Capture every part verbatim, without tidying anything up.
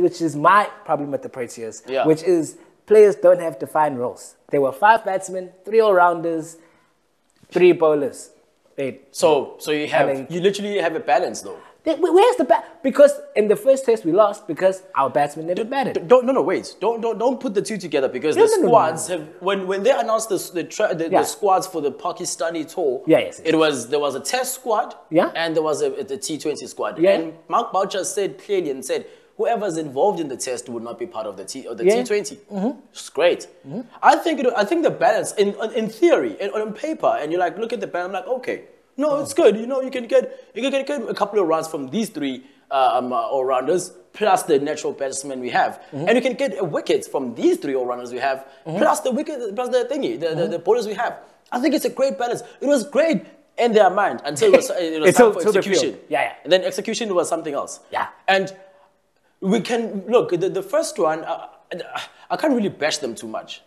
which is my problem with the Proteas, yeah. which is players don't have defined roles. There were five batsmen, three all-rounders, three bowlers. Eight. So, so you have having, you literally have a balance though. Where's the bat? Because in the first test we lost because our batsmen never batted. Don't no no wait. Don't don't don't put the two together because no, the no, squads no, no, no. have when when they announced the the, tra the, yeah. the squads for the Pakistani tour. Yeah, yes, yes, it was there was a test squad. Yeah. And there was a the T twenty squad. Yeah. And Mark Boucher said clearly and said whoever's involved in the test would not be part of the T or the yeah. T twenty. Mm-hmm. It's great. Mm-hmm. I think it, I think the balance in in theory and on paper and you're like look at the balance. I'm like okay. No, it's good. You know, you can get you can get a couple of runs from these three um, uh, all-rounders plus the natural batsmen we have, mm-hmm. and you can get wickets from these three all-rounders we have mm-hmm. plus the wicket plus the thingy, the, mm-hmm. the the bowlers we have. I think it's a great balance. It was great in their mind until it was, it was time for execution. Yeah, yeah. And then execution was something else. Yeah. And we can look the, the first one. Uh, I can't really bash them too much.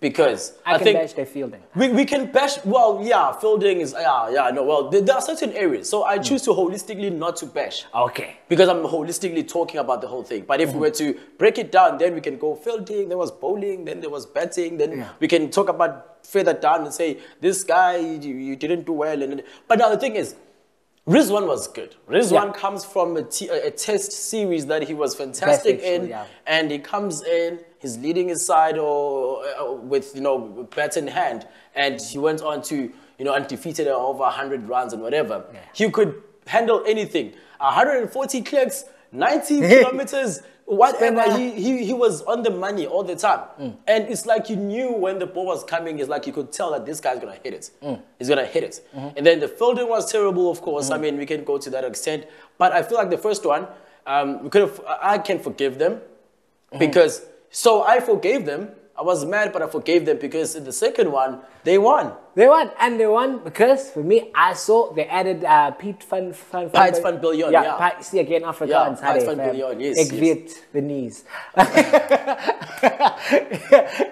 Because I, I can think bash their fielding. We, we can bash, well, yeah, fielding is, yeah, yeah, no, well, there, there are certain areas. So I choose mm. to holistically not to bash. Okay. Because I'm holistically talking about the whole thing. But if mm-hmm. we were to break it down, then we can go fielding, there was bowling, then there was batting, then yeah. we can talk about further down and say, this guy, you, you didn't do well. And, but now the thing is, Rizwan was good. Rizwan yeah. comes from a, t a test series that he was fantastic in, yeah. and he comes in, he's leading his side or, or with, you know, bat in hand, and he went on to, you know, undefeated over one hundred runs and whatever. Yeah. He could handle anything. one hundred forty clicks, ninety kilometers, whatever. He, he, he was on the money all the time. Mm. And it's like you knew when the ball was coming, it's like you could tell that this guy's going to hit it. Mm. He's going to hit it. Mm-hmm. And then the fielding was terrible, of course. Mm-hmm. I mean, we can go to that extent. But I feel like the first one, um, we could have, I can forgive them. Mm-hmm. Because, so I forgave them. I was mad, but I forgave them because in the second one, they won. They won. And they won because, for me, I saw they added uh, Pite van Biljon. Pite van Biljon, yeah. yeah. Pite, see, again, Afrikaans. Yeah, Pite van Biljon, yes. Ik weet the knees.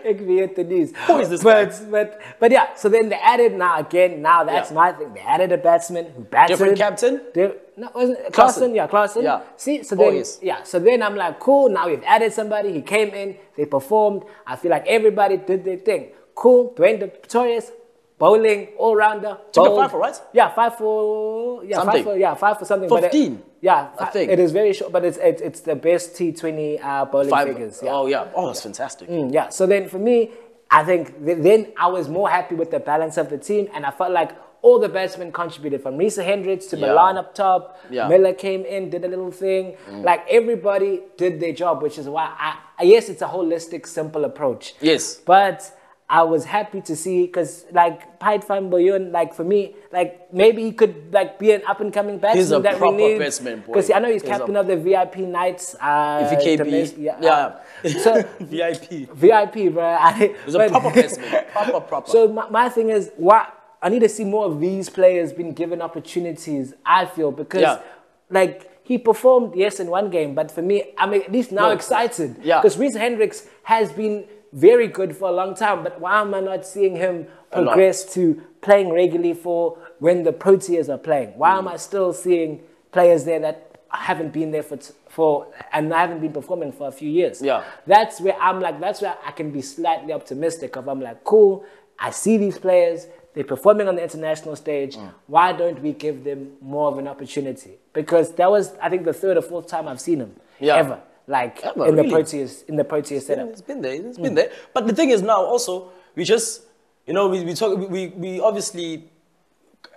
Ik weet the knees. Who is this but, guy? But, but, yeah, so then they added, now, again, now that's yeah. my thing. They added a batsman who batted. Different captain? They, no, wasn't it Klassen? Yeah, Klassen. Yeah. See, so then, oh, yes. yeah, so then I'm like, cool, now we've added somebody. He came in, they performed. I feel like everybody did their thing. Cool, Dwayne de Petorius, bowling, all-rounder. Took a five for, right? Yeah, five for... Yeah, something. Five for, yeah, five for something. fifteen? But it, yeah, I think. It is very short, but it's it, it's the best T twenty uh, bowling five, figures. Yeah. Oh, yeah. Oh, that's yeah. fantastic. Mm, yeah, so then for me, I think th then I was more happy with the balance of the team, and I felt like all the batsmen contributed, from Risa Hendricks to yeah. Milan up top. Yeah. Miller came in, did a little thing. Mm. Like, everybody did their job, which is why I... Yes, it's a holistic, simple approach. Yes. But I was happy to see, because, like, Pite van Biljon, like, for me, like, maybe he could, like, be an up-and-coming batsman. He's a that proper we need. batsman, boy. Because I know he's, he's captain of the V I P Knights. Uh, V K B. Yeah. yeah. yeah. So, V I P. V I P, bro. I, he's but, a proper batsman. Proper, proper. So, my, my thing is, what... I need to see more of these players being given opportunities, I feel, because, yeah. like, he performed, yes, in one game, but for me, I'm at least now no. excited. Yeah. Because Rhys Hendricks has been very good for a long time, but why am I not seeing him progress to playing regularly for when the Proteas are playing? Why mm. am I still seeing players there that haven't been there for, t for and haven't been performing for a few years? Yeah. That's where I'm like, that's where I can be slightly optimistic of, I'm like, cool, I see these players, they're performing on the international stage. Mm. Why don't we give them more of an opportunity? Because that was, I think, the third or fourth time I've seen him yeah. ever, like ever, in, really? the Proteas, in the Proteas setup. It's been there. It's mm. been there. But the thing is now also, we just, you know, we, we, talk, we, we obviously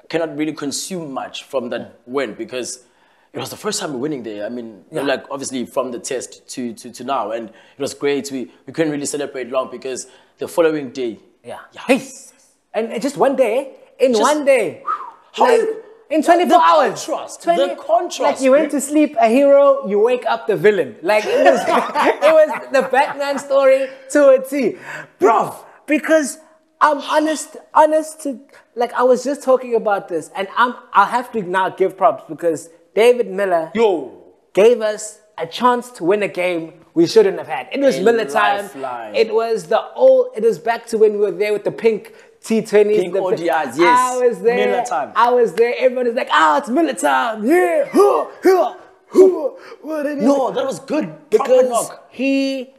cannot really consume much from that mm. win because it was the first time we're winning there. I mean, yeah. like, obviously, from the test to, to, to now. And it was great. We, we couldn't really celebrate long because the following day, yeah, yes. And just one day, in just, one day, how like, you, in twenty-four the hours. Contrast, twenty, the contrast. Like you went to sleep a hero, you wake up the villain. Like it was, it was the Batman story to a T. Bro, because I'm honest, honest to, like I was just talking about this and I'm, I have to now give props because David Miller Yo. gave us a chance to win a game we shouldn't have had. It was a Miller time. Lifeline. It was the old, it was back to when we were there with the pink T twenty, the O D Is, yes. I was there. Miller time. I was there. Everyone is like, ah, oh, it's Miller time. Yeah. Who, what did he no, that was good. Because he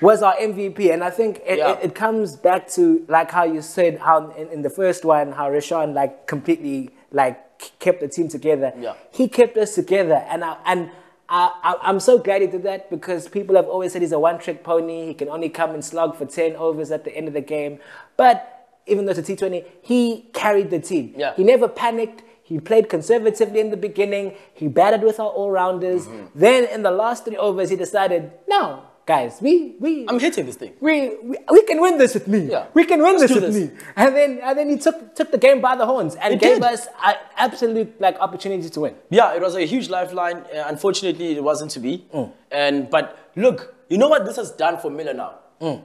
was our M V P. And I think it, yeah. it, it comes back to, like how you said, how in, in the first one, how Rashawn, like, completely, like, kept the team together. Yeah. He kept us together. And I, and I, I, I'm so glad he did that, because people have always said he's a one-trick pony. He can only come and slog for ten overs at the end of the game. But even though it's a T twenty, he carried the team. Yeah. He never panicked. He played conservatively in the beginning. He batted with our all-rounders. Mm-hmm. Then in the last three overs, he decided, no, guys, we... we I'm hitting this thing. We, we, we can win this with me. Yeah. We can win Let's this with this. me. And then, and then he took, took the game by the horns and it gave did. us an absolute like, opportunity to win. Yeah, it was a huge lifeline. Uh, unfortunately, it wasn't to be. Mm. And, but look, you know what this has done for Miller now? Mm.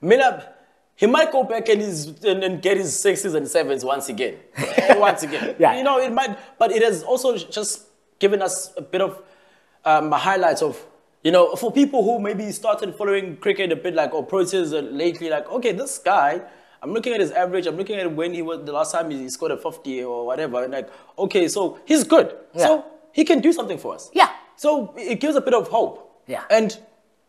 Miller... He might go back and, his, and, and get his sixes and sevens once again. once again. Yeah. You know, it might, but it has also just given us a bit of um, highlights of, you know, for people who maybe started following cricket a bit like, or Proteas lately, like, okay, this guy, I'm looking at his average, I'm looking at when he was, the last time he scored a fifty or whatever, and like, okay, so he's good. Yeah. So he can do something for us. Yeah. So it gives a bit of hope. Yeah. And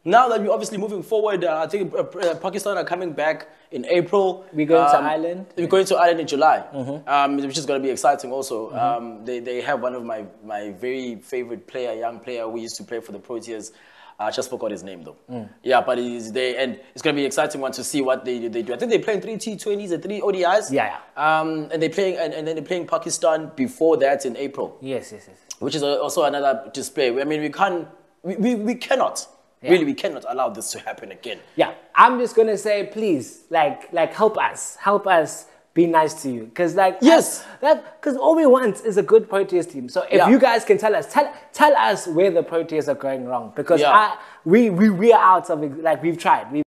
now that we're obviously moving forward, uh, I think uh, uh, Pakistan are coming back in April. We're going um, to Ireland. We're going to Ireland in July, mm-hmm. um, which is going to be exciting also. Mm-hmm. um, they, they have one of my, my very favorite player, young player, we used to play for the Proteas. I just forgot his name though. Mm. Yeah, but he's there, and it's going to be an exciting one to see what they, they do. I think they're playing three T twenties and three O D Is. Yeah, yeah. Um, and, they're playing, and, and then they're playing Pakistan before that in April. Yes, yes, yes. Which is also another display. I mean, we can't, we, we, we cannot. Yeah. Really, we cannot allow this to happen again. Yeah, I'm just going to say, please, like, like, help us. Help us be nice to you. Because, like, yes, because all we want is a good Proteas team. So if yeah. you guys can tell us, tell, tell us where the Proteas are going wrong. Because yeah. I, we, we, we are out of, like, we've tried. We've